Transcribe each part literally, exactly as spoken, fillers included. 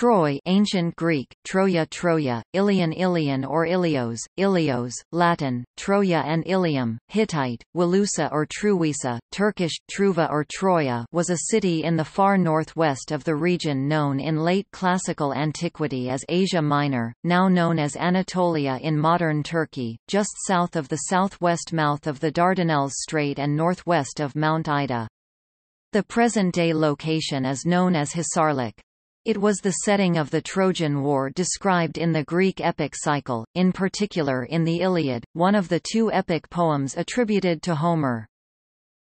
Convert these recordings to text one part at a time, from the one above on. Troy, ancient Greek, Troia, Troia, Ilion, Ilion or Ilios, Ilios, Latin, Troia and Ilium, Hittite, Wolusa or Truwisa, Turkish, Truva or Troia was a city in the far northwest of the region known in late classical antiquity as Asia Minor, now known as Anatolia in modern Turkey, just south of the southwest mouth of the Dardanelles Strait and northwest of Mount Ida. The present-day location is known as Hisarlik. It was the setting of the Trojan War described in the Greek epic cycle, in particular in the Iliad, one of the two epic poems attributed to Homer.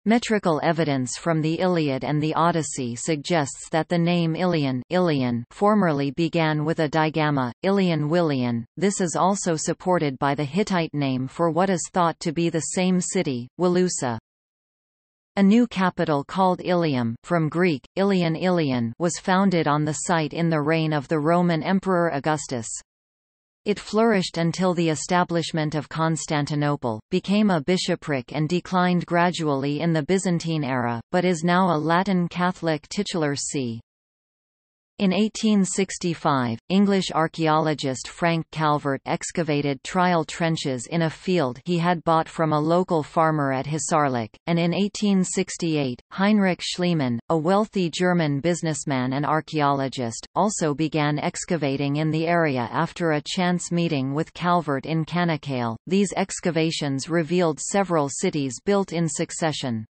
Metrical evidence from the Iliad and the Odyssey suggests that the name Ilion, Ilion formerly began with a digamma, Ilion Willian. This is also supported by the Hittite name for what is thought to be the same city, Wolusa. A new capital called Ilium, from Greek, Ilion Ilion, was founded on the site in the reign of the Roman Emperor Augustus. It flourished until the establishment of Constantinople, became a bishopric and declined gradually in the Byzantine era, but is now a Latin Catholic titular see. In eighteen sixty-five, English archaeologist Frank Calvert excavated trial trenches in a field he had bought from a local farmer at Hisarlik, and in eighteen sixty-eight, Heinrich Schliemann, a wealthy German businessman and archaeologist, also began excavating in the area after a chance meeting with Calvert in Kanakale. These excavations revealed several cities built in succession.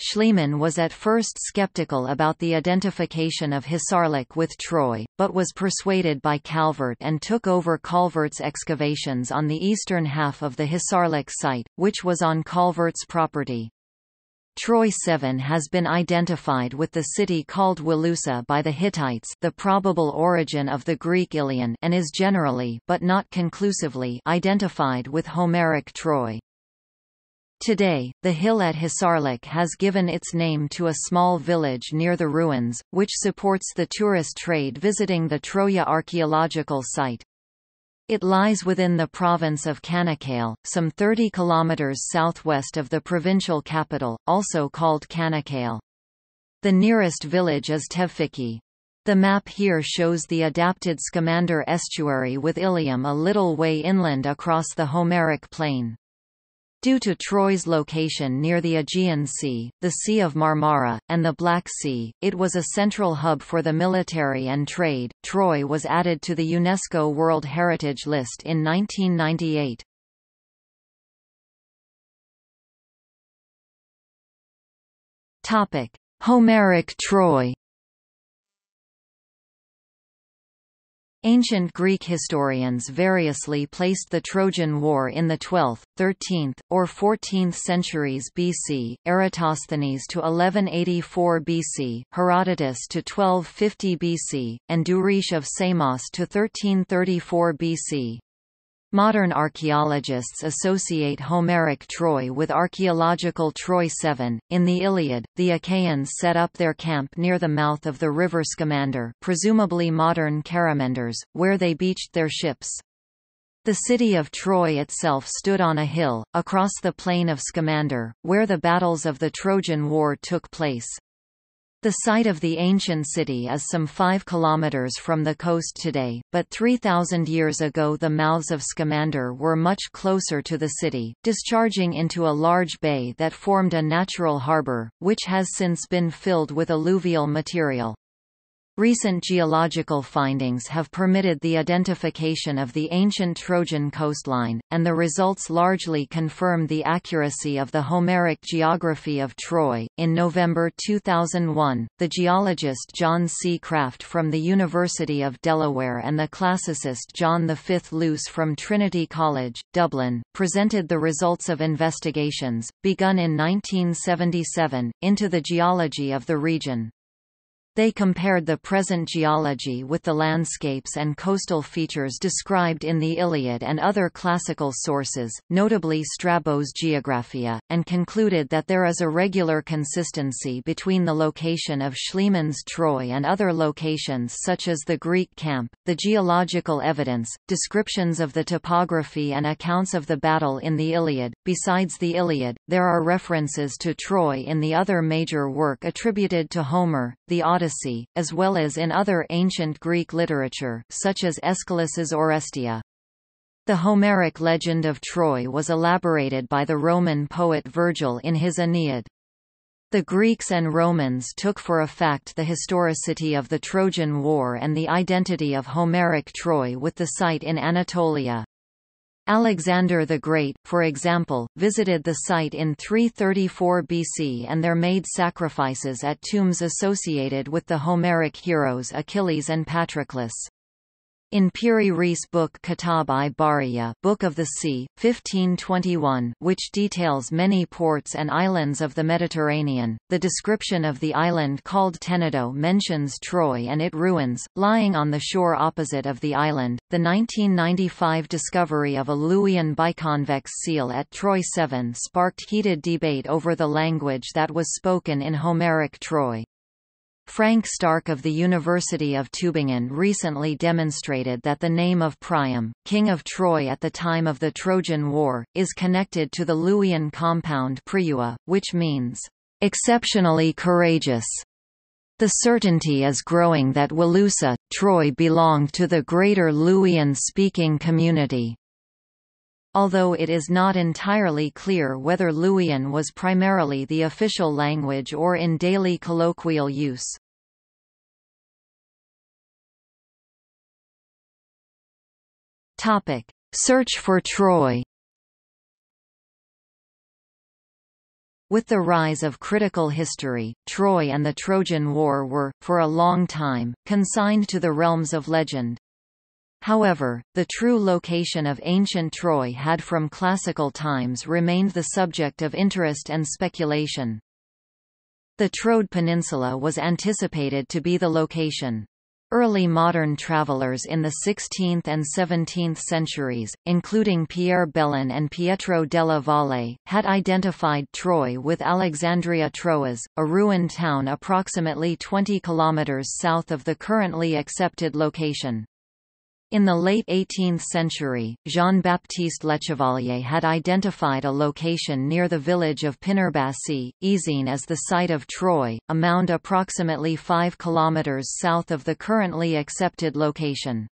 Schliemann was at first skeptical about the identification of Hisarlik with Troy, but was persuaded by Calvert and took over Calvert's excavations on the eastern half of the Hisarlik site, which was on Calvert's property. Troy seven has been identified with the city called Wolusa by the Hittites, the probable origin of the Greek Ilion, and is generally, but not conclusively, identified with Homeric Troy. Today, the hill at Hisarlik has given its name to a small village near the ruins, which supports the tourist trade visiting the Troya archaeological site. It lies within the province of Kanakale, some thirty kilometers southwest of the provincial capital, also called Kanakale. The nearest village is Tevfiki. The map here shows the adapted Scamander estuary with Ilium a little way inland across the Homeric plain. Due to Troy's location near the Aegean Sea, the Sea of Marmara, and the Black Sea, it was a central hub for the military and trade. Troy was added to the UNESCO World Heritage List in nineteen ninety-eight. Topic: Homeric Troy. Ancient Greek historians variously placed the Trojan War in the twelfth, thirteenth, or fourteenth centuries B C, Eratosthenes to eleven eighty-four B C, Herodotus to twelve fifty B C, and Douris of Samos to thirteen thirty-four B C. Modern archaeologists associate Homeric Troy with archaeological Troy seven. In the Iliad, the Achaeans set up their camp near the mouth of the river Scamander, presumably modern Caramenders, where they beached their ships. The city of Troy itself stood on a hill, across the plain of Scamander, where the battles of the Trojan War took place. The site of the ancient city is some five kilometers from the coast today, but three thousand years ago the mouths of Scamander were much closer to the city, discharging into a large bay that formed a natural harbor, which has since been filled with alluvial material. Recent geological findings have permitted the identification of the ancient Trojan coastline, and the results largely confirm the accuracy of the Homeric geography of Troy. In November two thousand one, the geologist John C. Kraft from the University of Delaware and the classicist John the Fifth Luce from Trinity College, Dublin, presented the results of investigations, begun in nineteen seventy-seven, into the geology of the region. They compared the present geology with the landscapes and coastal features described in the Iliad and other classical sources, notably Strabo's Geographia, and concluded that there is a regular consistency between the location of Schliemann's Troy and other locations such as the Greek camp. The geological evidence, descriptions of the topography and accounts of the battle in the Iliad. Besides the Iliad, there are references to Troy in the other major work attributed to Homer, the Odyssey, Odyssey, as well as in other ancient Greek literature, such as Aeschylus's Oresteia. The Homeric legend of Troy was elaborated by the Roman poet Virgil in his Aeneid. The Greeks and Romans took for a fact the historicity of the Trojan War and the identity of Homeric Troy with the site in Anatolia. Alexander the Great, for example, visited the site in three thirty-four B C and there made sacrifices at tombs associated with the Homeric heroes Achilles and Patroclus. In Piri Reis' book Kitab-i-Bariya, Book of the Sea, fifteen twenty-one, which details many ports and islands of the Mediterranean, the description of the island called Tenedo mentions Troy and its ruins, lying on the shore opposite of the island. The nineteen ninety-five discovery of a Luwian biconvex seal at Troy seven sparked heated debate over the language that was spoken in Homeric Troy. Frank Stark of the University of Tübingen recently demonstrated that the name of Priam, king of Troy at the time of the Trojan War, is connected to the Luwian compound Priua, which means, "exceptionally courageous." The certainty is growing that Seleucia, Troy belonged to the greater Luwian-speaking community. Although it is not entirely clear whether Luwian was primarily the official language or in daily colloquial use. Topic: Search for Troy. With the rise of critical history, Troy and the Trojan War were, for a long time, consigned to the realms of legend. However, the true location of ancient Troy had from classical times remained the subject of interest and speculation. The Troad Peninsula was anticipated to be the location. Early modern travelers in the sixteenth and seventeenth centuries, including Pierre Belon and Pietro della Valle, had identified Troy with Alexandria Troas, a ruined town approximately twenty kilometers south of the currently accepted location. In the late eighteenth century, Jean-Baptiste Lechevalier had identified a location near the village of Pinerbasi, Izine as the site of Troy, a mound approximately five kilometers south of the currently accepted location.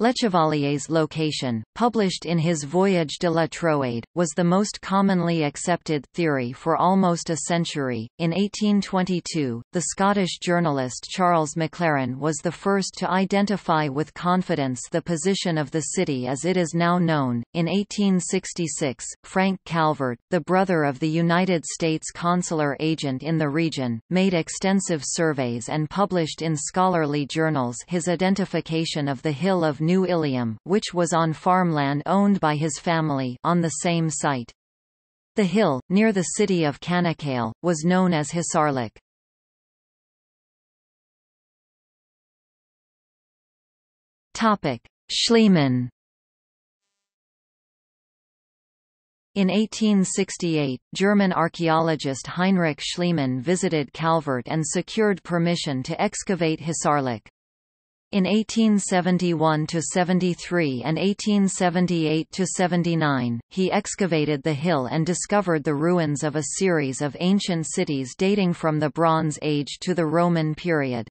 Lechevalier's location, published in his Voyage de la Troade, was the most commonly accepted theory for almost a century. In eighteen twenty-two, the Scottish journalist Charles McLaren was the first to identify with confidence the position of the city as it is now known. In eighteen sixty-six, Frank Calvert, the brother of the United States consular agent in the region, made extensive surveys and published in scholarly journals his identification of the hill of New Ilium, which was on farmland owned by his family, on the same site. The hill, near the city of Kanakale, was known as Hisarlik. Schliemann. In eighteen sixty-eight, German archaeologist Heinrich Schliemann visited Calvert and secured permission to excavate Hisarlik. In eighteen seventy-one to seventy-three and eighteen seventy-eight to seventy-nine, he excavated the hill and discovered the ruins of a series of ancient cities dating from the Bronze Age to the Roman period.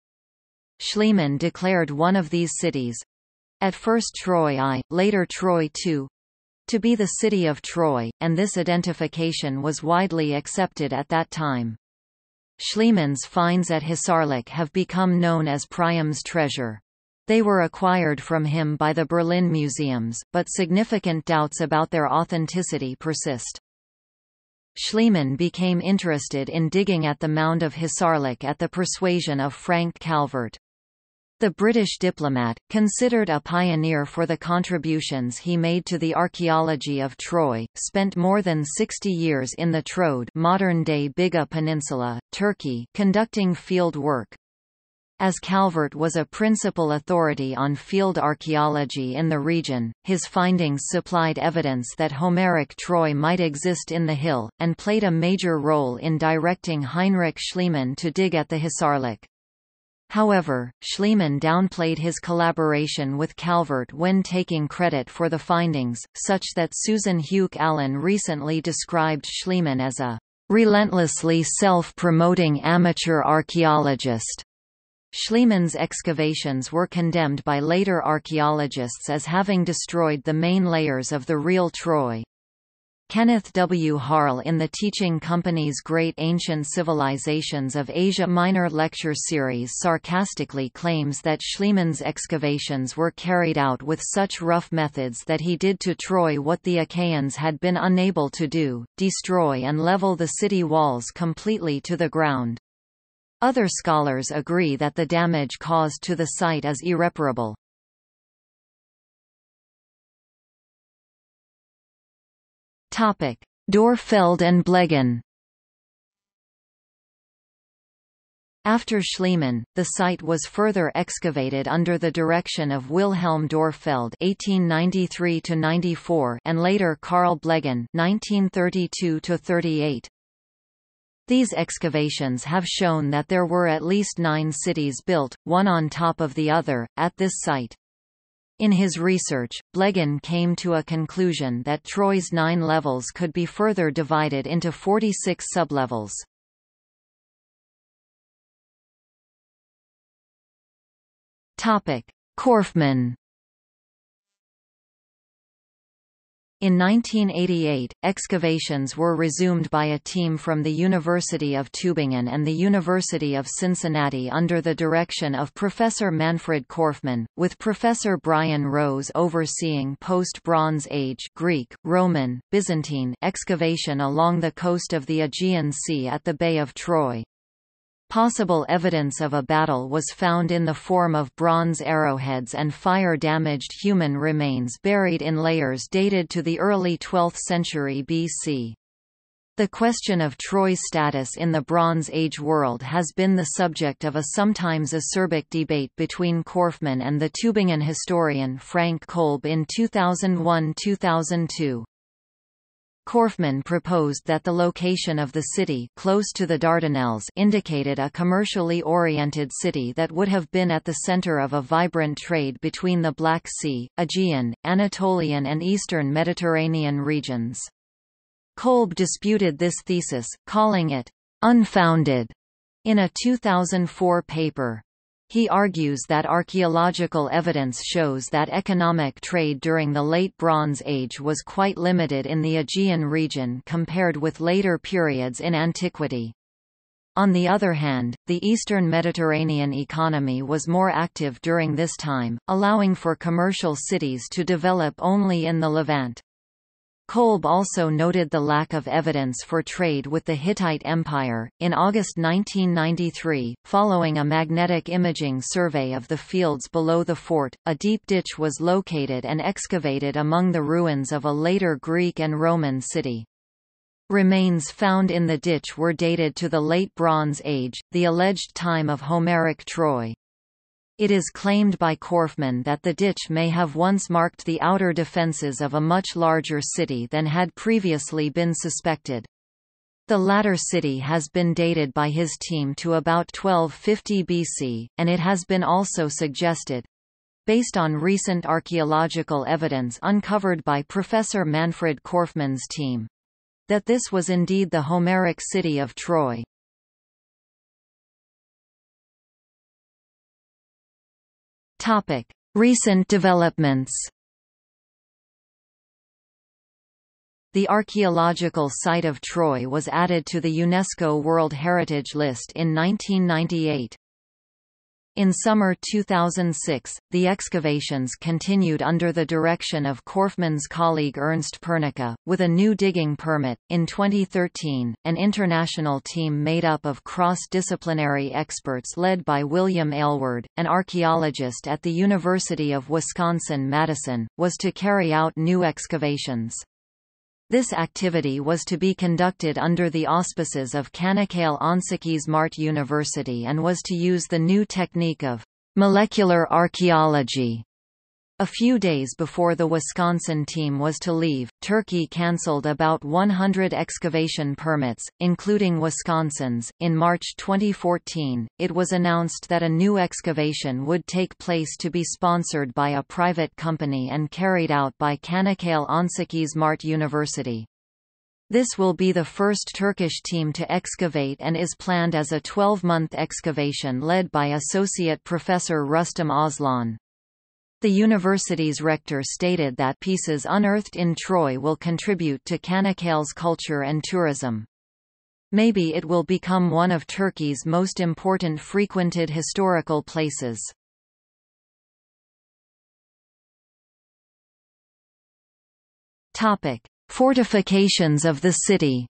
Schliemann declared one of these cities, at first Troy I, later Troy two, to be the city of Troy, and this identification was widely accepted at that time. Schliemann's finds at Hisarlik have become known as Priam's treasure. They were acquired from him by the Berlin museums, but significant doubts about their authenticity persist. Schliemann became interested in digging at the mound of Hisarlik at the persuasion of Frank Calvert. The British diplomat, considered a pioneer for the contributions he made to the archaeology of Troy, spent more than sixty years in the Troad, modern-day Biga Peninsula, Turkey, conducting field work. As Calvert was a principal authority on field archaeology in the region, his findings supplied evidence that Homeric Troy might exist in the hill, and played a major role in directing Heinrich Schliemann to dig at the Hisarlik. However, Schliemann downplayed his collaboration with Calvert when taking credit for the findings, such that Susan Hugh Allen recently described Schliemann as a relentlessly self-promoting amateur archaeologist. Schliemann's excavations were condemned by later archaeologists as having destroyed the main layers of the real Troy. Kenneth W. Harl in the Teaching Company's Great Ancient Civilizations of Asia Minor lecture series sarcastically claims that Schliemann's excavations were carried out with such rough methods that he did to Troy what the Achaeans had been unable to do, destroy and level the city walls completely to the ground. Other scholars agree that the damage caused to the site is irreparable. Topic: Dörpfeld and Blegen. After Schliemann, the site was further excavated under the direction of Wilhelm Dörpfeld (eighteen ninety-three to ninety-four) and later Carl Blegen (nineteen thirty-two to thirty-eight). These excavations have shown that there were at least nine cities built, one on top of the other, at this site. In his research, Blegen came to a conclusion that Troy's nine levels could be further divided into forty-six sublevels. Topic: Korfmann. In nineteen eighty-eight, excavations were resumed by a team from the University of Tübingen and the University of Cincinnati under the direction of Professor Manfred Korfmann, with Professor Brian Rose overseeing post-Bronze Age Greek, Roman, Byzantine excavation along the coast of the Aegean Sea at the Bay of Troy. Possible evidence of a battle was found in the form of bronze arrowheads and fire-damaged human remains buried in layers dated to the early twelfth century B C. The question of Troy's status in the Bronze Age world has been the subject of a sometimes acerbic debate between Korfmann and the Tübingen historian Frank Kolb in two thousand one to two thousand two. Korfmann proposed that the location of the city close to the Dardanelles indicated a commercially oriented city that would have been at the center of a vibrant trade between the Black Sea, Aegean, Anatolian and Eastern Mediterranean regions. Kolb disputed this thesis, calling it unfounded, in a two thousand four paper. He argues that archaeological evidence shows that economic trade during the Late Bronze Age was quite limited in the Aegean region compared with later periods in antiquity. On the other hand, the Eastern Mediterranean economy was more active during this time, allowing for commercial cities to develop only in the Levant. Kolb also noted the lack of evidence for trade with the Hittite Empire. In August nineteen ninety-three, following a magnetic imaging survey of the fields below the fort, a deep ditch was located and excavated among the ruins of a later Greek and Roman city. Remains found in the ditch were dated to the Late Bronze Age, the alleged time of Homeric Troy. It is claimed by Korfmann that the ditch may have once marked the outer defences of a much larger city than had previously been suspected. The latter city has been dated by his team to about twelve fifty B C, and it has been also suggested—based on recent archaeological evidence uncovered by Professor Manfred Korfmann's team—that this was indeed the Homeric city of Troy. Topic: Recent developments. The archaeological site of Troy was added to the UNESCO World Heritage List in nineteen ninety-eight. In summer two thousand six, the excavations continued under the direction of Korfmann's colleague Ernst Pernicka, with a new digging permit. In twenty thirteen, an international team made up of cross-disciplinary experts led by William Aylward, an archaeologist at the University of Wisconsin-Madison, was to carry out new excavations. This activity was to be conducted under the auspices of Kanakale Onsiki's Mart University and was to use the new technique of molecular archaeology. A few days before the Wisconsin team was to leave, Turkey canceled about one hundred excavation permits, including Wisconsin's. In March twenty fourteen, it was announced that a new excavation would take place to be sponsored by a private company and carried out by Kanakale Onsiki's Mart University. This will be the first Turkish team to excavate and is planned as a twelve-month excavation led by Associate Professor Rustem Aslan. The university's rector stated that pieces unearthed in Troy will contribute to Çanakkale's culture and tourism. Maybe it will become one of Turkey's most important frequented historical places. Topic: Fortifications of the city.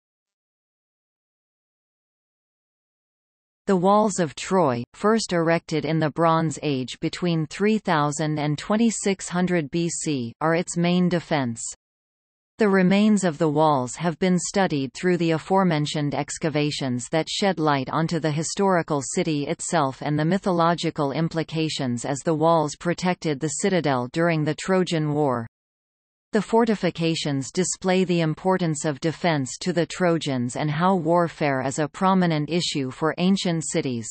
The walls of Troy, first erected in the Bronze Age between three thousand and twenty-six hundred B C, are its main defense. The remains of the walls have been studied through the aforementioned excavations that shed light onto the historical city itself and the mythological implications, as the walls protected the citadel during the Trojan War. The fortifications display the importance of defense to the Trojans and how warfare is a prominent issue for ancient cities.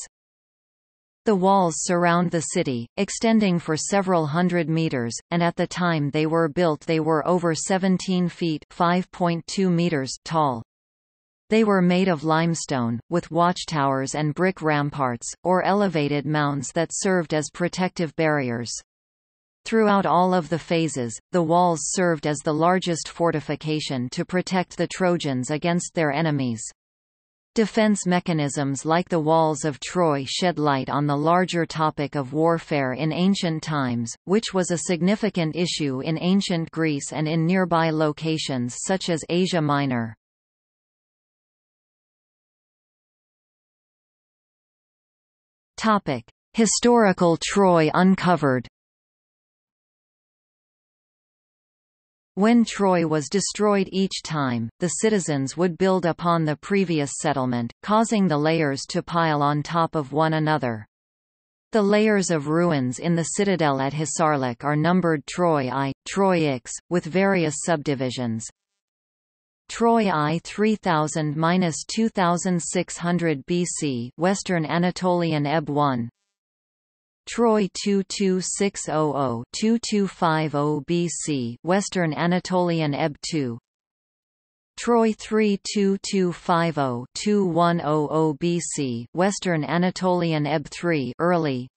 The walls surround the city, extending for several hundred meters, and at the time they were built they were over seventeen feet (five point two meters) tall. They were made of limestone, with watchtowers and brick ramparts, or elevated mounds that served as protective barriers. Throughout all of the phases, the walls served as the largest fortification to protect the Trojans against their enemies. Defense mechanisms like the walls of Troy shed light on the larger topic of warfare in ancient times, which was a significant issue in ancient Greece and in nearby locations such as Asia Minor. Topic: Historical Troy uncovered. When Troy was destroyed each time, the citizens would build upon the previous settlement, causing the layers to pile on top of one another. The layers of ruins in the citadel at Hisarlik are numbered Troy I, Troy X, with various subdivisions. Troy I three thousand to two thousand six hundred B C, Western Anatolian E B one. Troy two two six hundred to two two five hundred B C, Western Anatolian E B two. Troy three two two five hundred to one hundred B C, Western Anatolian E B three, early.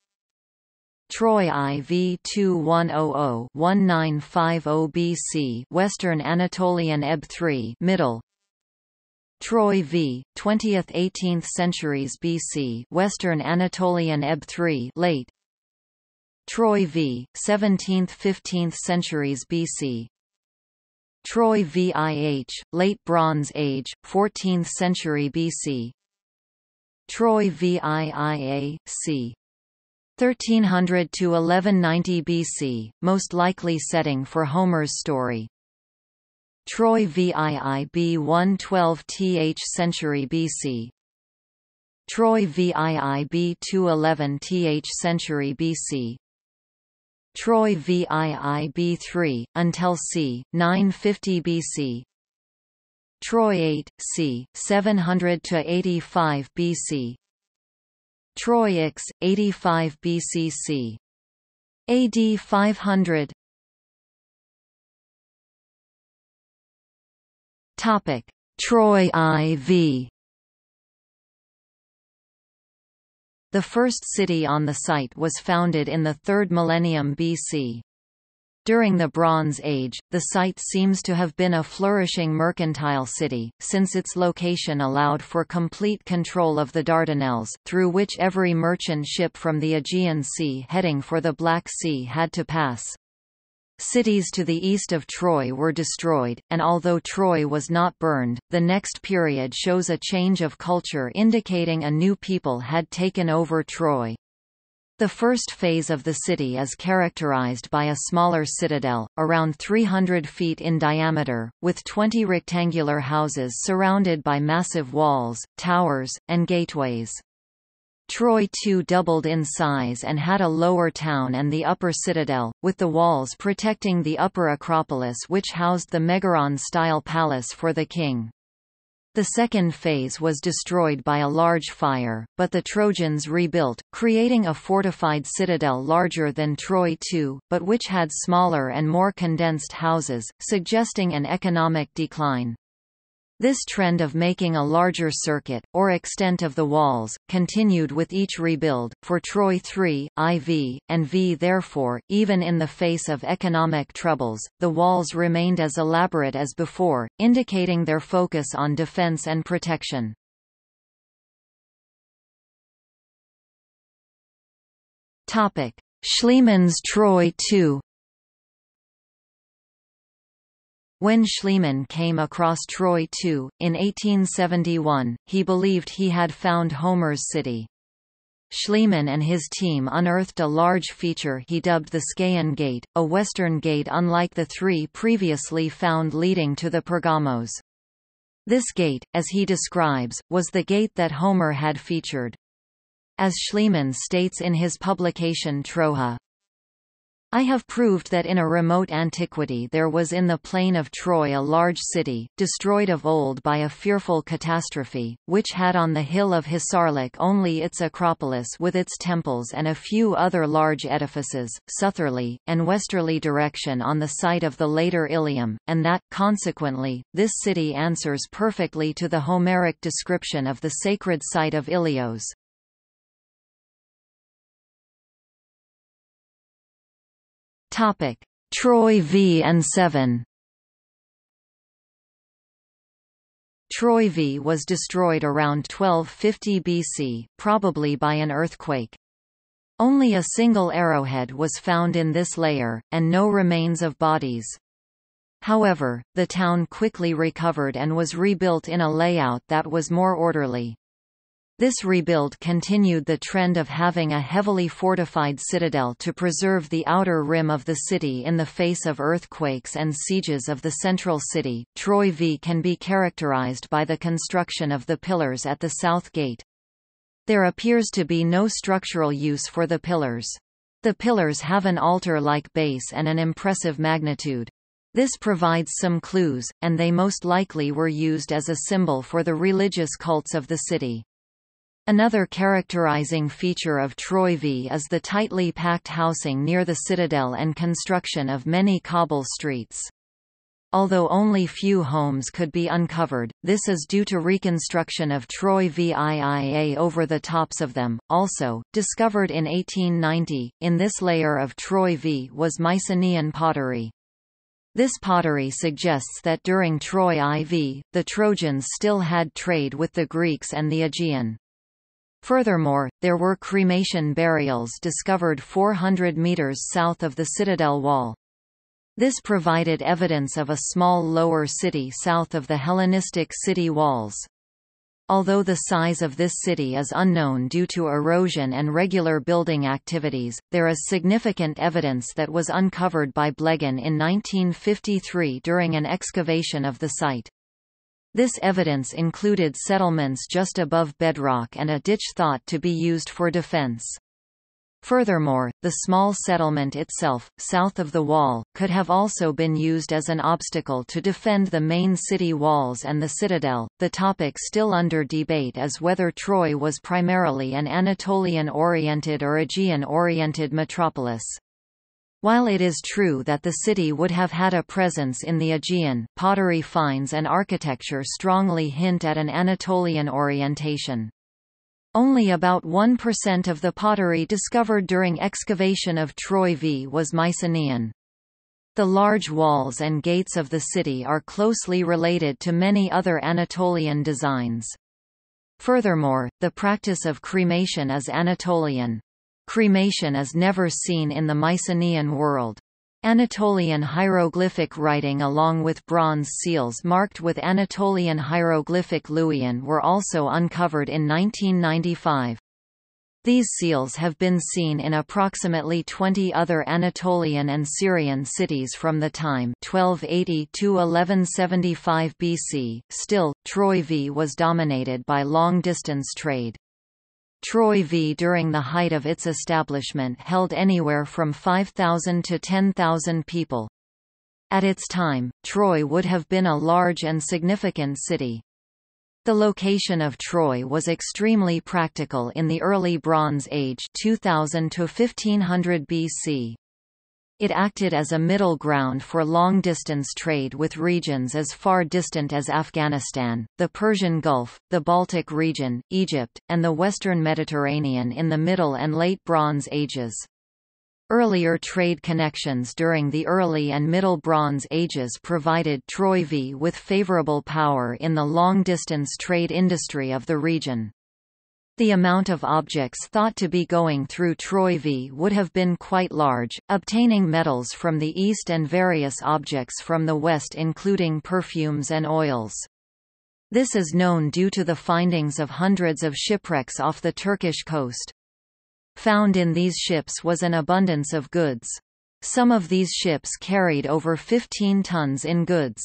Troy four two one hundred to nineteen fifty B C, Western Anatolian E B three, middle. Troy four, twentieth to eighteenth centuries B C, Western Anatolian E B three, late. Troy four, seventeenth to fifteenth centuries B C. Troy four, late Bronze Age, fourteenth century B C. Troy four, c. thirteen hundred to eleven ninety B C, most likely setting for Homer's story. Troy four b one twelve to the century B C. Troy four b two eleven to the century B C. Troy four b three, until c. nine fifty B C. Troy eight, c. seven hundred to eighty-five B C. Troy X, eighty-five B C c. A D five hundred. Topic: Troy four. The first city on the site was founded in the third millennium B C. During the Bronze Age, the site seems to have been a flourishing mercantile city, since its location allowed for complete control of the Dardanelles, through which every merchant ship from the Aegean Sea heading for the Black Sea had to pass. Cities to the east of Troy were destroyed, and although Troy was not burned, the next period shows a change of culture indicating a new people had taken over Troy. The first phase of the city is characterized by a smaller citadel, around three hundred feet in diameter, with twenty rectangular houses surrounded by massive walls, towers, and gateways. Troy two doubled in size and had a lower town and the upper citadel, with the walls protecting the upper Acropolis which housed the Megaron-style palace for the king. The second phase was destroyed by a large fire, but the Trojans rebuilt, creating a fortified citadel larger than Troy two, but which had smaller and more condensed houses, suggesting an economic decline. This trend of making a larger circuit, or extent of the walls, continued with each rebuild, for Troy three, four, and V. Therefore, even in the face of economic troubles, the walls remained as elaborate as before, indicating their focus on defense and protection. Schliemann's Troy two. When Schliemann came across Troy two, in eighteen seventy-one, he believed he had found Homer's city. Schliemann and his team unearthed a large feature he dubbed the Scaean Gate, a western gate unlike the three previously found leading to the Pergamos. This gate, as he describes, was the gate that Homer had featured. As Schliemann states in his publication Troja, I have proved that in a remote antiquity there was in the plain of Troy a large city, destroyed of old by a fearful catastrophe, which had on the hill of Hisarlik only its acropolis with its temples and a few other large edifices, southerly, and westerly direction on the site of the later Ilium, and that, consequently, this city answers perfectly to the Homeric description of the sacred site of Ilios. Topic: Troy v and seven. Troy V was destroyed around twelve fifty B C, probably by an earthquake. Only a single arrowhead was found in this layer, and no remains of bodies. However, the town quickly recovered and was rebuilt in a layout that was more orderly. This rebuild continued the trend of having a heavily fortified citadel to preserve the outer rim of the city in the face of earthquakes and sieges of the central city. Troy V can be characterized by the construction of the pillars at the south gate. There appears to be no structural use for the pillars. The pillars have an altar-like base and an impressive magnitude. This provides some clues, and they most likely were used as a symbol for the religious cults of the city. Another characterizing feature of Troy V is the tightly packed housing near the citadel and construction of many cobble streets. Although only few homes could be uncovered, this is due to reconstruction of Troy Vii over the tops of them. Also, discovered in eighteen ninety, in this layer of Troy V was Mycenaean pottery. This pottery suggests that during Troy four, the Trojans still had trade with the Greeks and the Aegean. Furthermore, there were cremation burials discovered four hundred meters south of the citadel wall. This provided evidence of a small lower city south of the Hellenistic city walls. Although the size of this city is unknown due to erosion and regular building activities, there is significant evidence that was uncovered by Blegen in nineteen fifty-three during an excavation of the site. This evidence included settlements just above bedrock and a ditch thought to be used for defense. Furthermore, the small settlement itself, south of the wall, could have also been used as an obstacle to defend the main city walls and the citadel. The topic still under debate is whether Troy was primarily an Anatolian-oriented or Aegean-oriented metropolis. While it is true that the city would have had a presence in the Aegean, pottery finds and architecture strongly hint at an Anatolian orientation. Only about one percent of the pottery discovered during excavation of Troy V was Mycenaean. The large walls and gates of the city are closely related to many other Anatolian designs. Furthermore, the practice of cremation is Anatolian. Cremation is never seen in the Mycenaean world. Anatolian hieroglyphic writing along with bronze seals marked with Anatolian hieroglyphic Luwian were also uncovered in nineteen ninety-five. These seals have been seen in approximately twenty other Anatolian and Syrian cities from the time twelve eighty to eleven seventy-five B C. Still, Troy V was dominated by long-distance trade. Troy V during the height of its establishment held anywhere from five thousand to ten thousand people. At its time, Troy would have been a large and significant city. The location of Troy was extremely practical in the early Bronze Age, two thousand to fifteen hundred B C. It acted as a middle ground for long-distance trade with regions as far distant as Afghanistan, the Persian Gulf, the Baltic region, Egypt, and the Western Mediterranean in the Middle and Late Bronze Ages. Earlier trade connections during the Early and Middle Bronze Ages provided Troyvi with favorable power in the long-distance trade industry of the region. The amount of objects thought to be going through Troyvi would have been quite large, obtaining metals from the east and various objects from the west including perfumes and oils. This is known due to the findings of hundreds of shipwrecks off the Turkish coast. Found in these ships was an abundance of goods. Some of these ships carried over fifteen tons in goods.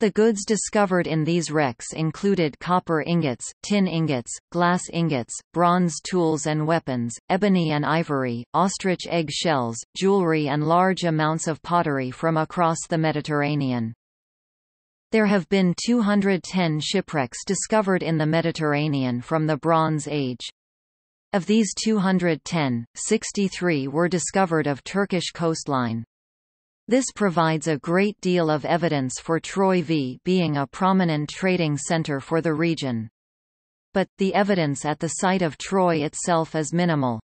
The goods discovered in these wrecks included copper ingots, tin ingots, glass ingots, bronze tools and weapons, ebony and ivory, ostrich egg shells, jewelry and large amounts of pottery from across the Mediterranean. There have been two hundred ten shipwrecks discovered in the Mediterranean from the Bronze Age. Of these two hundred ten, sixty-three were discovered of Turkish coastline. This provides a great deal of evidence for Troyvi being a prominent trading center for the region. But, the evidence at the site of Troy itself is minimal.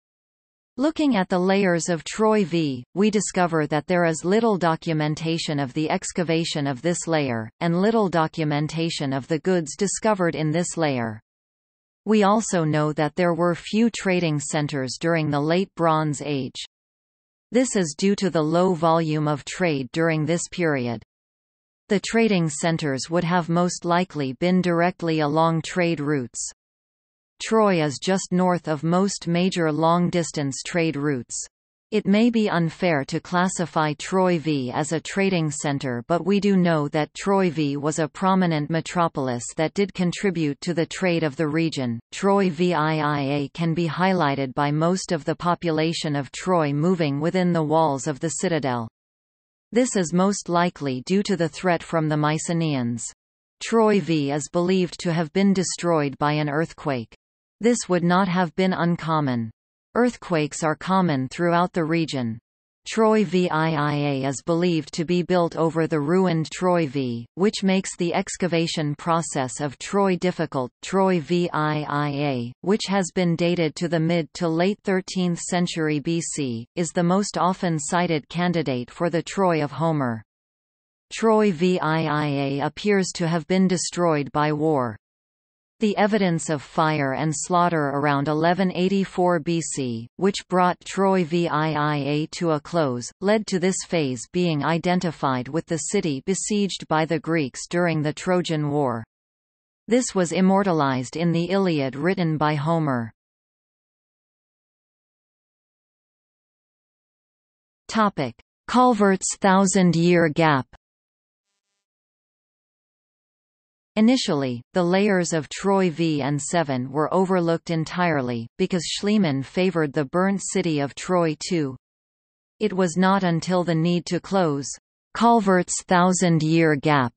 Looking at the layers of Troyvi, we discover that there is little documentation of the excavation of this layer, and little documentation of the goods discovered in this layer. We also know that there were few trading centers during the Late Bronze Age. This is due to the low volume of trade during this period. The trading centers would have most likely been directly along trade routes. Troy is just north of most major long-distance trade routes. It may be unfair to classify Troyvi as a trading center, but we do know that Troyvi was a prominent metropolis that did contribute to the trade of the region. Troyvii can be highlighted by most of the population of Troy moving within the walls of the citadel. This is most likely due to the threat from the Mycenaeans. Troyvi is believed to have been destroyed by an earthquake. This would not have been uncommon. Earthquakes are common throughout the region. Troyvii is believed to be built over the ruined Troyvi, which makes the excavation process of Troy difficult. Troyvii, which has been dated to the mid to late thirteenth century B C, is the most often cited candidate for the Troy of Homer. Troyvii appears to have been destroyed by war. The evidence of fire and slaughter around eleven eighty-four B C, which brought Troyvii to a close, led to this phase being identified with the city besieged by the Greeks during the Trojan War. This was immortalized in the Iliad written by Homer. Topic: Calvert's thousand-year gap. Initially, the layers of Troyvi and seven were overlooked entirely, because Schliemann favored the burnt city of Troy too. It was not until the need to close Calvert's thousand-year gap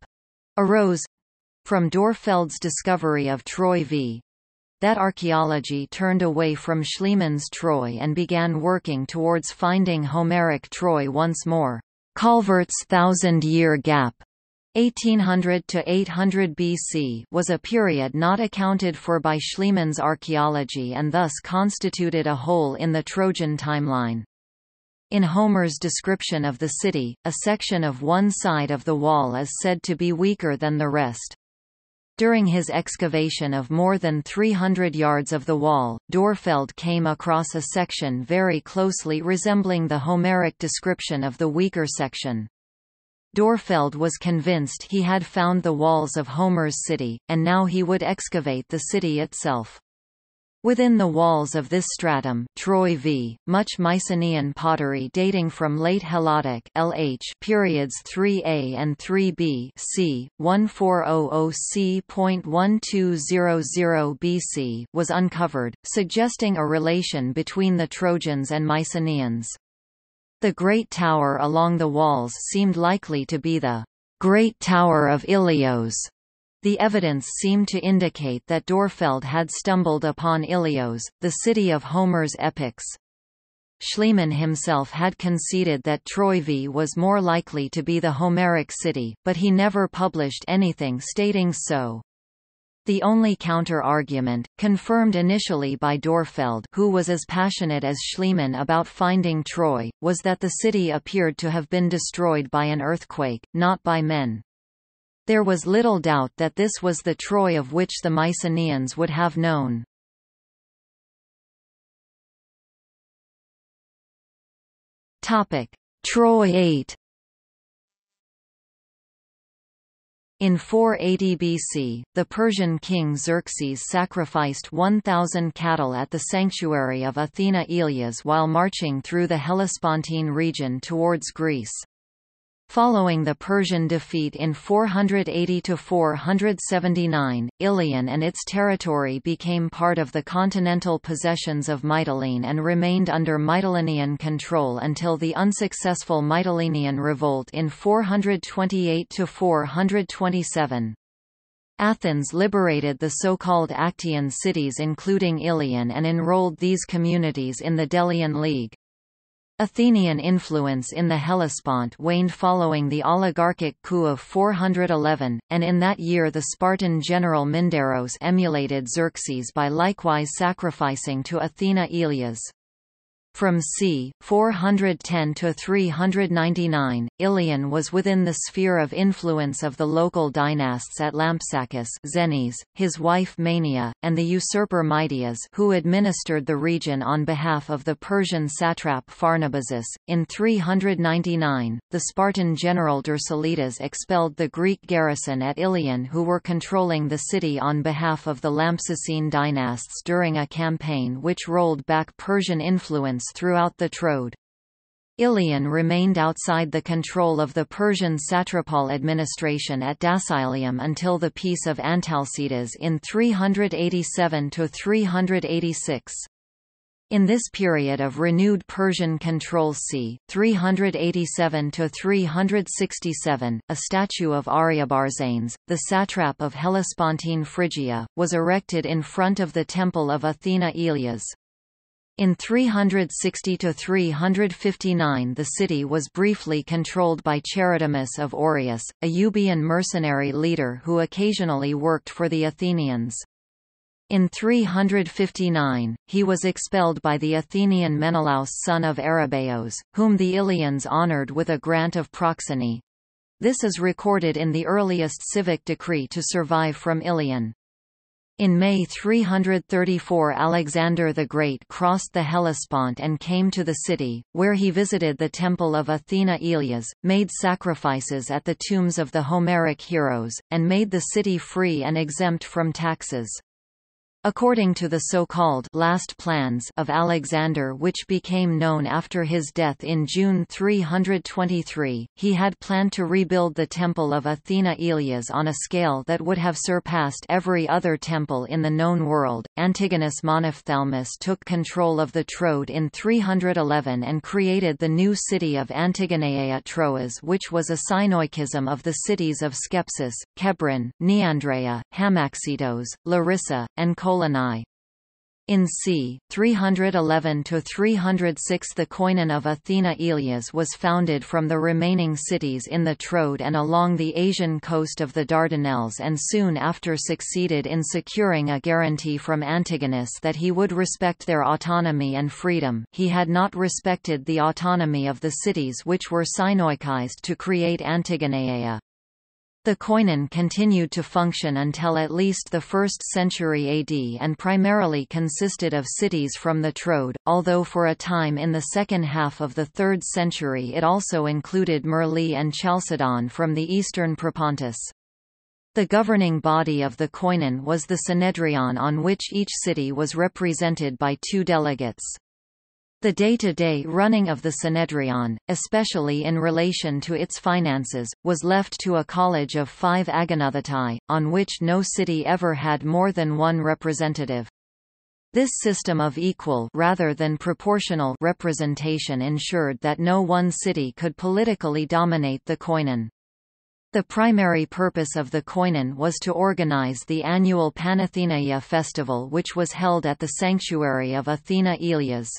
arose from Dörpfeld's discovery of Troyvi that archaeology turned away from Schliemann's Troy and began working towards finding Homeric Troy once more. Calvert's thousand-year gap eighteen hundred to eight hundred B C was a period not accounted for by Schliemann's archaeology and thus constituted a hole in the Trojan timeline. In Homer's description of the city, a section of one side of the wall is said to be weaker than the rest. During his excavation of more than three hundred yards of the wall, Dörpfeld came across a section very closely resembling the Homeric description of the weaker section. Dörpfeld was convinced he had found the walls of Homer's city, and now he would excavate the city itself. Within the walls of this stratum, Troyvi, much Mycenaean pottery dating from late Helladic L H periods three A and three B C, fourteen hundred C twelve hundred B C, was uncovered, suggesting a relation between the Trojans and Mycenaeans. The Great Tower along the walls seemed likely to be the Great Tower of Ilios. The evidence seemed to indicate that Dörpfeld had stumbled upon Ilios, the city of Homer's epics. Schliemann himself had conceded that Troyvi was more likely to be the Homeric city, but he never published anything stating so. The only counter-argument, confirmed initially by Dörpfeld, who was as passionate as Schliemann about finding Troy, was that the city appeared to have been destroyed by an earthquake, not by men. There was little doubt that this was the Troy of which the Mycenaeans would have known. Troy eight. In four eighty B C, the Persian king Xerxes sacrificed one thousand cattle at the sanctuary of Athena Elias while marching through the Hellespontine region towards Greece. Following the Persian defeat in four eighty to four seventy-nine, Ilion and its territory became part of the continental possessions of Mytilene and remained under Mytilenean control until the unsuccessful Mytilenean revolt in four twenty-eight to four twenty-seven. Athens liberated the so-called Actian cities including Ilion and enrolled these communities in the Delian League. Athenian influence in the Hellespont waned following the oligarchic coup of four eleven, and in that year the Spartan general Minderos emulated Xerxes by likewise sacrificing to Athena Elias. From c. four ten to three ninety-nine, Ilion was within the sphere of influence of the local dynasts at Lampsacus, Xenes, his wife Mania, and the usurper Midias, who administered the region on behalf of the Persian satrap Pharnabazus. In three ninety-nine, the Spartan general Dersallidas expelled the Greek garrison at Ilion who were controlling the city on behalf of the Lampsacene dynasts during a campaign which rolled back Persian influence throughout the Trode. Ilion remained outside the control of the Persian satrapal administration at Dacylium until the Peace of Antalcidas in three eighty-seven to three eighty-six. In this period of renewed Persian control c. three eighty-seven to three sixty-seven, a statue of Ariobarzanes, the satrap of Hellespontine Phrygia, was erected in front of the temple of Athena Elias. In three sixty to three fifty-nine the city was briefly controlled by Charidamas of Aureus, a Euboean mercenary leader who occasionally worked for the Athenians. In three fifty-nine, he was expelled by the Athenian Menelaus son of Arrhabaeus, whom the Ilians honored with a grant of proxeny. This is recorded in the earliest civic decree to survive from Ilion. In May three thirty-four Alexander the Great crossed the Hellespont and came to the city, where he visited the temple of Athena Elias, made sacrifices at the tombs of the Homeric heroes, and made the city free and exempt from taxes. According to the so-called last plans of Alexander which became known after his death in June three twenty-three, he had planned to rebuild the temple of Athena Elias on a scale that would have surpassed every other temple in the known world. Antigonus Monophthalmus took control of the Trode in three eleven and created the new city of Antigonaea Troas, which was a synoikism of the cities of Skepsis, Chebron, Neandria, Hamaxitos, Larissa, and Col. In c. three eleven to three oh six the koinon of Athena Elias was founded from the remaining cities in the Trode and along the Asian coast of the Dardanelles and soon after succeeded in securing a guarantee from Antigonus that he would respect their autonomy and freedom. He had not respected the autonomy of the cities which were synoikized to create Antigonaea. The koinon continued to function until at least the first century A D and primarily consisted of cities from the Trode, although for a time in the second half of the third century it also included Merli and Chalcedon from the eastern Propontis. The governing body of the koinon was the Synedrion on which each city was represented by two delegates. The day-to-day running of the Synedrion, especially in relation to its finances, was left to a college of five agonothetai, on which no city ever had more than one representative. This system of equal rather than proportional representation ensured that no one city could politically dominate the koinon. The primary purpose of the koinon was to organize the annual Panathenaia festival which was held at the sanctuary of Athena Elias.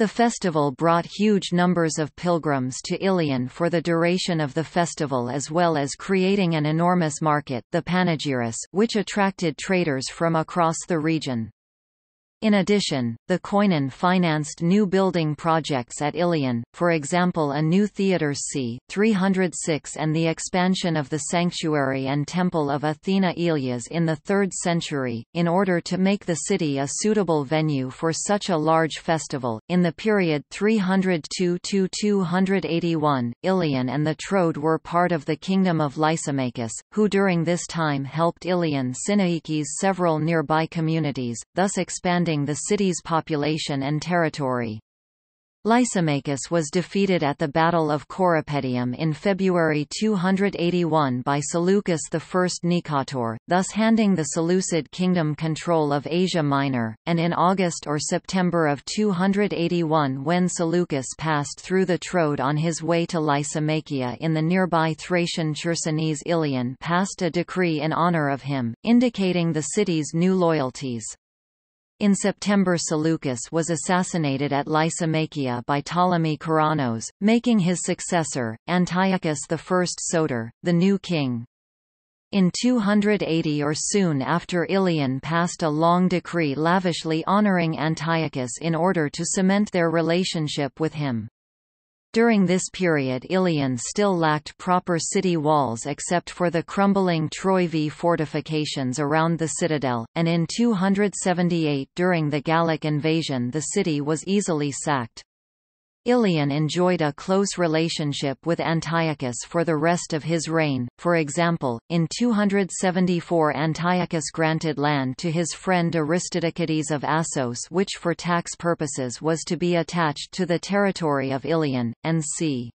The festival brought huge numbers of pilgrims to Ilion for the duration of the festival, as well as creating an enormous market, the Panegyrus, which attracted traders from across the region. In addition, the koinon financed new building projects at Ilion, for example a new theatre c. three hundred six and the expansion of the sanctuary and temple of Athena Elias in the third century, in order to make the city a suitable venue for such a large festival. In the period three hundred two to two eighty-one, Ilion and the Troad were part of the kingdom of Lysimachus, who during this time helped Ilion Sinaikes several nearby communities, thus expanding the city's population and territory. Lysimachus was defeated at the Battle of Choropedium in February two eighty-one by Seleucus the First Nicator, thus handing the Seleucid kingdom control of Asia Minor, and in August or September of two eighty-one, when Seleucus passed through the Troad on his way to Lysimachia in the nearby Thracian Chersonese, Ilion passed a decree in honor of him, indicating the city's new loyalties. In September, Seleucus was assassinated at Lysimachia by Ptolemy Choronos, making his successor, Antiochus the First Soter, the new king. In two eighty, or soon after, Ilion passed a long decree lavishly honoring Antiochus in order to cement their relationship with him. During this period, Ilion still lacked proper city walls except for the crumbling Troivi fortifications around the citadel, and in two seventy-eight, during the Gallic invasion, the city was easily sacked. Ilion enjoyed a close relationship with Antiochus for the rest of his reign. For example, in two seventy-four Antiochus granted land to his friend Aristidechides of Assos, which for tax purposes was to be attached to the territory of Ilion, and c.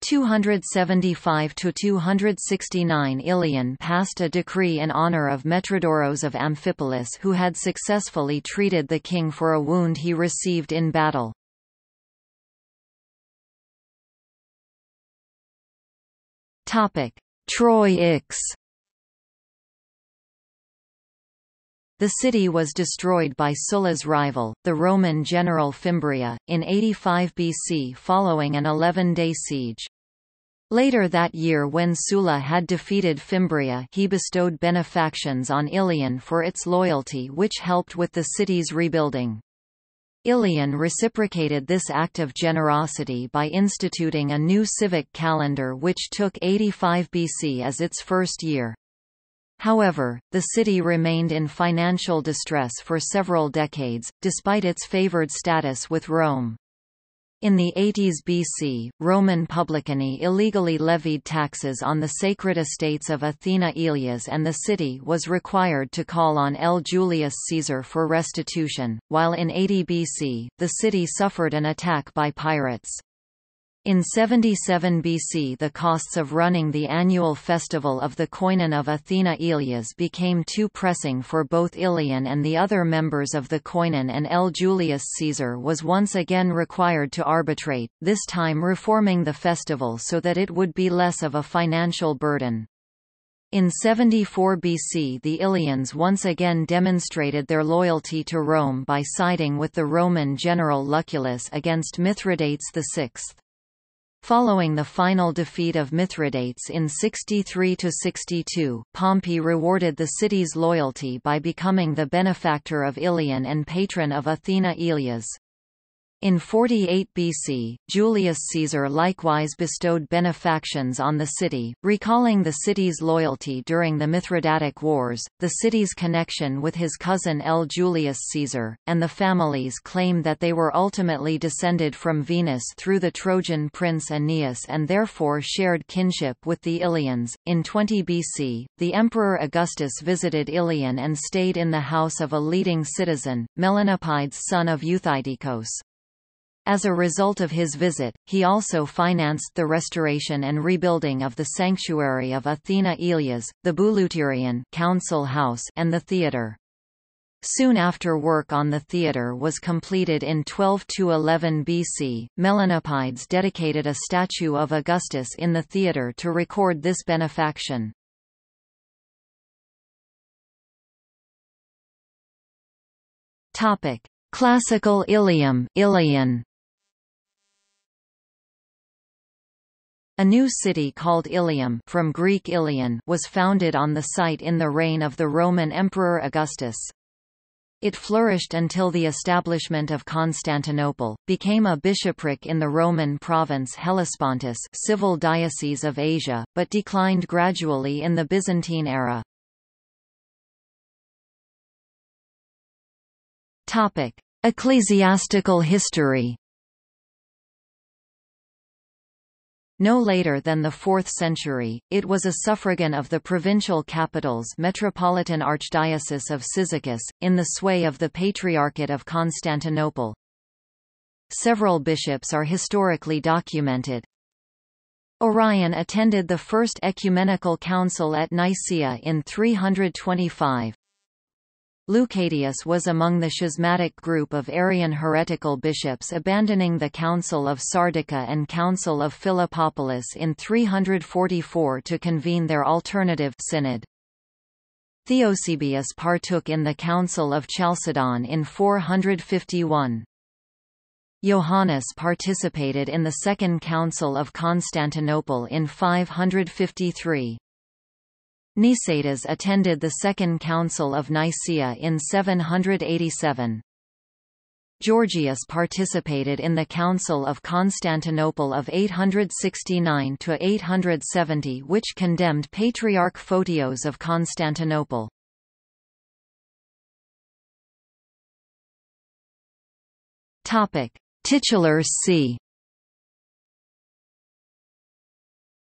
two seventy-five to two sixty-nine Ilion passed a decree in honor of Metrodoros of Amphipolis, who had successfully treated the king for a wound he received in battle. Topic: Troy six. The city was destroyed by Sulla's rival, the Roman general Fimbria, in eighty-five B C following an eleven-day siege. Later that year, when Sulla had defeated Fimbria, he bestowed benefactions on Ilion for its loyalty, which helped with the city's rebuilding. Ilion reciprocated this act of generosity by instituting a new civic calendar, which took eighty-five B C as its first year. However, the city remained in financial distress for several decades, despite its favored status with Rome. In the eighties B C, Roman publicani illegally levied taxes on the sacred estates of Athena Elias, and the city was required to call on L. Julius Caesar for restitution, while in eighty B C, the city suffered an attack by pirates. In seventy-seven B C, the costs of running the annual festival of the koinon of Athena Elias became too pressing for both Ilion and the other members of the koinon, and L. Julius Caesar was once again required to arbitrate, this time reforming the festival so that it would be less of a financial burden. In seventy-four B C, the Ilians once again demonstrated their loyalty to Rome by siding with the Roman general Lucullus against Mithridates the Sixth. Following the final defeat of Mithridates in sixty-three to sixty-two, Pompey rewarded the city's loyalty by becoming the benefactor of Ilion and patron of Athena Elias. In forty-eight B C, Julius Caesar likewise bestowed benefactions on the city, recalling the city's loyalty during the Mithridatic Wars, the city's connection with his cousin L. Julius Caesar, and the family's claim that they were ultimately descended from Venus through the Trojan prince Aeneas and therefore shared kinship with the Ilians. In twenty B C, the Emperor Augustus visited Ilion and stayed in the house of a leading citizen, Melanopides, son of Euthydikos. As a result of his visit, he also financed the restoration and rebuilding of the sanctuary of Athena Elias, the Bouleuterion council house, and the theatre. Soon after work on the theatre was completed in twelve to eleven B C, Melanopides dedicated a statue of Augustus in the theatre to record this benefaction. Classical Ilium, Ilion. A new city called Ilium, from Greek Ilion, was founded on the site in the reign of the Roman Emperor Augustus. It flourished until the establishment of Constantinople, became a bishopric in the Roman province Hellespontus, civil diocese of Asia, but declined gradually in the Byzantine era. Topic: Ecclesiastical history. No later than the fourth century, it was a suffragan of the provincial capital's Metropolitan Archdiocese of Cyzicus, in the sway of the Patriarchate of Constantinople. Several bishops are historically documented. Orion attended the First Ecumenical Council at Nicaea in three hundred twenty-five. Leucadius was among the schismatic group of Arian heretical bishops abandoning the Council of Sardica and Council of Philippopolis in three hundred forty-four to convene their alternative synod. Theosebius partook in the Council of Chalcedon in four hundred fifty-one. Johannes participated in the Second Council of Constantinople in five hundred fifty-three. Nicetas attended the Second Council of Nicaea in seven hundred eighty-seven. Georgius participated in the Council of Constantinople of eight hundred sixty-nine to eight hundred seventy, which condemned Patriarch Photios of Constantinople. Topic: Titulars c.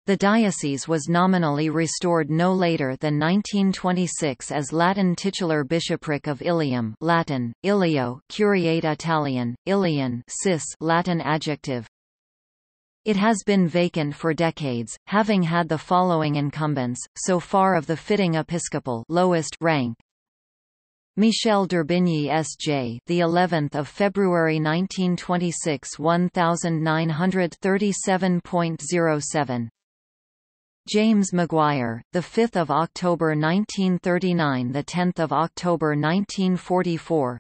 The diocese was nominally restored no later than nineteen twenty-six as Latin titular bishopric of Ilium, Latin Ilio, Curiate Italian, Ilion, cis, Latin adjective. It has been vacant for decades, having had the following incumbents, so far of the fitting episcopal lowest rank. Michel d'Urbigny S J, the eleventh of February nineteen twenty-six, nineteen thirty-seven point zero seven. James McGuire, the fifth of October nineteen thirty-nine, the tenth of October nineteen forty-four.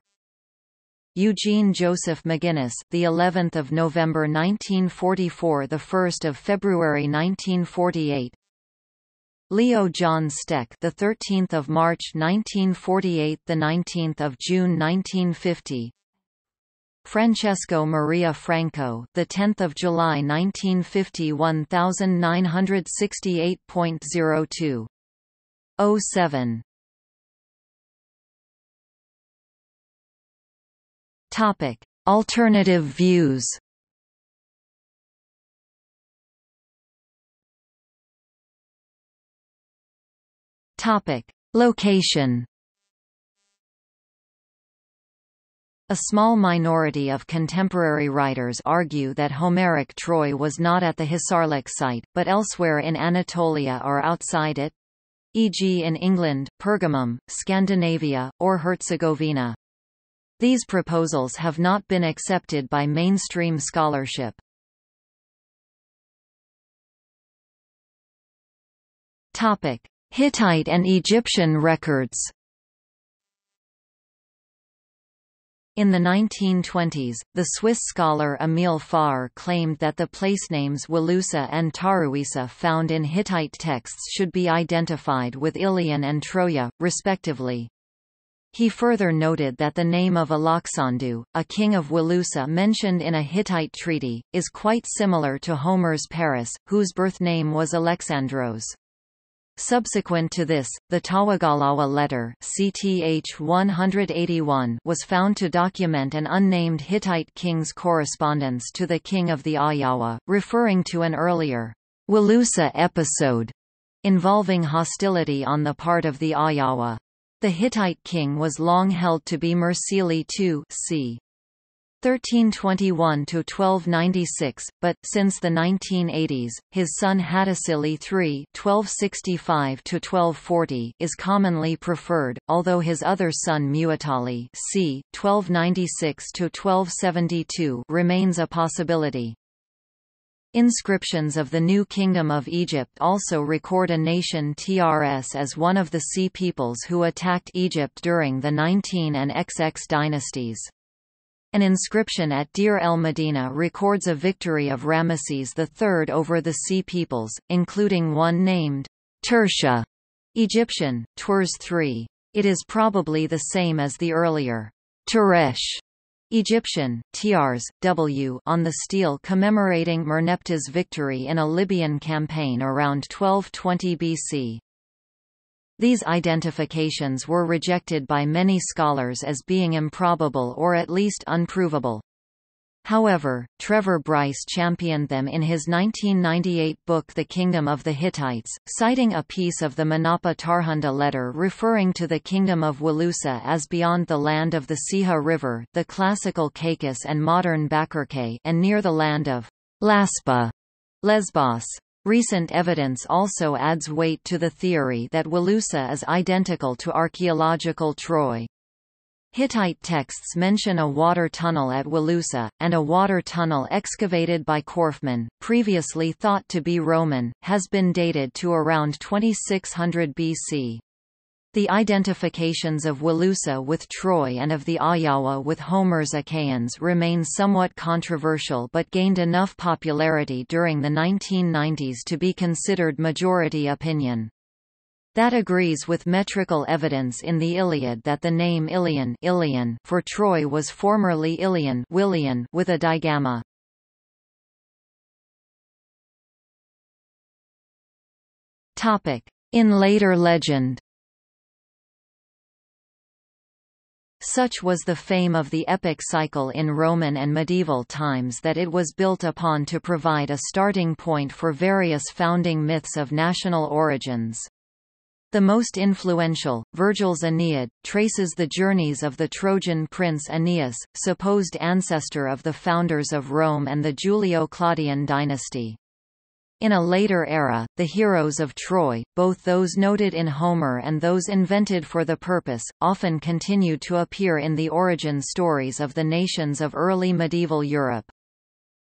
Eugene Joseph McGuinness, the eleventh of November nineteen forty-four, the first of February nineteen forty-eight. Leo John Steck, the thirteenth of March nineteen forty-eight, the nineteenth of June nineteen fifty. Francesco Maria Franco, the tenth of July nineteen fifty, nineteen sixty-eight point zero two oh seven. Topic: Alternative views. Topic: Location. A small minority of contemporary writers argue that Homeric Troy was not at the Hisarlik site, but elsewhere in Anatolia or outside it, for example in England, Pergamum, Scandinavia, or Herzegovina. These proposals have not been accepted by mainstream scholarship. Topic: Hittite and Egyptian records. In the nineteen twenties, the Swiss scholar Emil Fahr claimed that the placenames Wolusa and Taruisa found in Hittite texts should be identified with Ilion and Troia, respectively. He further noted that the name of Alaxandu, a king of Wolusa mentioned in a Hittite treaty, is quite similar to Homer's Paris, whose birth name was Alexandros. Subsequent to this, the Tawagalawa letter C T H one eighty-one was found to document an unnamed Hittite king's correspondence to the king of the Ayawa, referring to an earlier Wolusa episode involving hostility on the part of the Ayawa. The Hittite king was long held to be Mursili the second c. thirteen twenty-one to twelve ninety-six, but since the nineteen eighties, his son Hattusili the third (twelve sixty-five to twelve forty) is commonly preferred, although his other son Muatali (c. twelve ninety-six to twelve seventy-two) remains a possibility. Inscriptions of the New Kingdom of Egypt also record a nation Trs as one of the Sea peoples who attacked Egypt during the nineteenth and twenty dynasties. An inscription at Deir el-Medina records a victory of Ramesses the third over the Sea peoples, including one named Tertia, Egyptian, Turs the third. It is probably the same as the earlier Teresh, Egyptian, Tiars, W on the stele commemorating Merneptah's victory in a Libyan campaign around twelve twenty B C. These identifications were rejected by many scholars as being improbable or at least unprovable. However, Trevor Bryce championed them in his nineteen ninety-eight book The Kingdom of the Hittites, citing a piece of the Manapa Tarhunda letter referring to the Kingdom of Weleesa as beyond the land of the Siha River, the classical Caicos and modern Bakırköy, and near the land of Laspa, Lesbos. Recent evidence also adds weight to the theory that Weleesa is identical to archaeological Troy. Hittite texts mention a water tunnel at Weleesa, and a water tunnel excavated by Korfmann, previously thought to be Roman, has been dated to around twenty-six hundred B C. The identifications of Weleesa with Troy and of the Ayawa with Homer's Achaeans remain somewhat controversial but gained enough popularity during the nineteen nineties to be considered majority opinion. That agrees with metrical evidence in the Iliad that the name Ilion, Ilion for Troy was formerly Ilion, Willian with a digamma. Topic: In later legend. Such was the fame of the epic cycle in Roman and medieval times that it was built upon to provide a starting point for various founding myths of national origins. The most influential, Virgil's Aeneid, traces the journeys of the Trojan prince Aeneas, supposed ancestor of the founders of Rome and the Julio-Claudian dynasty. In a later era, the heroes of Troy, both those noted in Homer and those invented for the purpose, often continued to appear in the origin stories of the nations of early medieval Europe.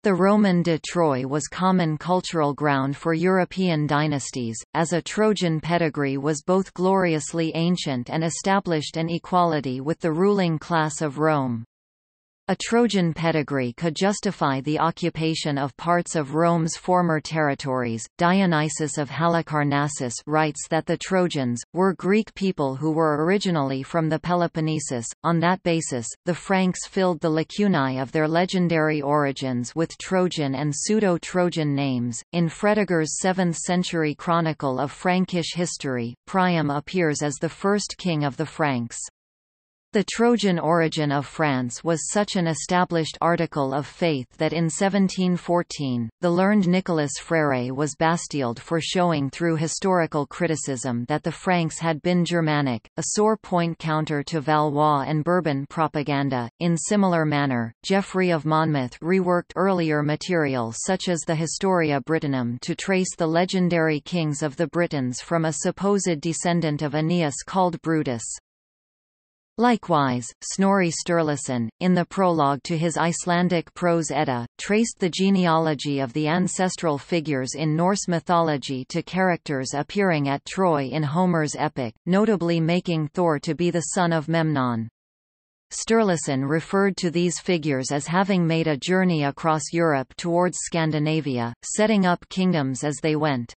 The Roman de Troy was common cultural ground for European dynasties, as a Trojan pedigree was both gloriously ancient and established an equality with the ruling class of Rome. A Trojan pedigree could justify the occupation of parts of Rome's former territories. Dionysius of Halicarnassus writes that the Trojans were Greek people who were originally from the Peloponnesus. On that basis, the Franks filled the lacunae of their legendary origins with Trojan and pseudo-Trojan names. In Fredegar's seventh century chronicle of Frankish history, Priam appears as the first king of the Franks. The Trojan origin of France was such an established article of faith that in seventeen fourteen, the learned Nicolas Frere was bastilled for showing through historical criticism that the Franks had been Germanic, a sore point counter to Valois and Bourbon propaganda. In similar manner, Geoffrey of Monmouth reworked earlier material such as the Historia Brittonum to trace the legendary kings of the Britons from a supposed descendant of Aeneas called Brutus. Likewise, Snorri Sturluson, in the prologue to his Icelandic Prose Edda, traced the genealogy of the ancestral figures in Norse mythology to characters appearing at Troy in Homer's epic, notably making Thor to be the son of Memnon. Sturluson referred to these figures as having made a journey across Europe towards Scandinavia, setting up kingdoms as they went.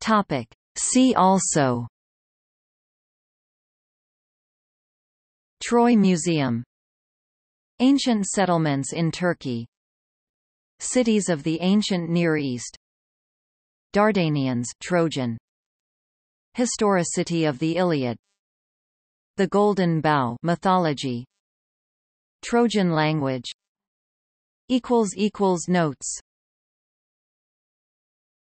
Topic. See also: Troy Museum, Ancient settlements in Turkey, Cities of the Ancient Near East, Dardanians, Trojan, Historicity of the Iliad, The Golden Bough mythology, Trojan language. Equals equals notes.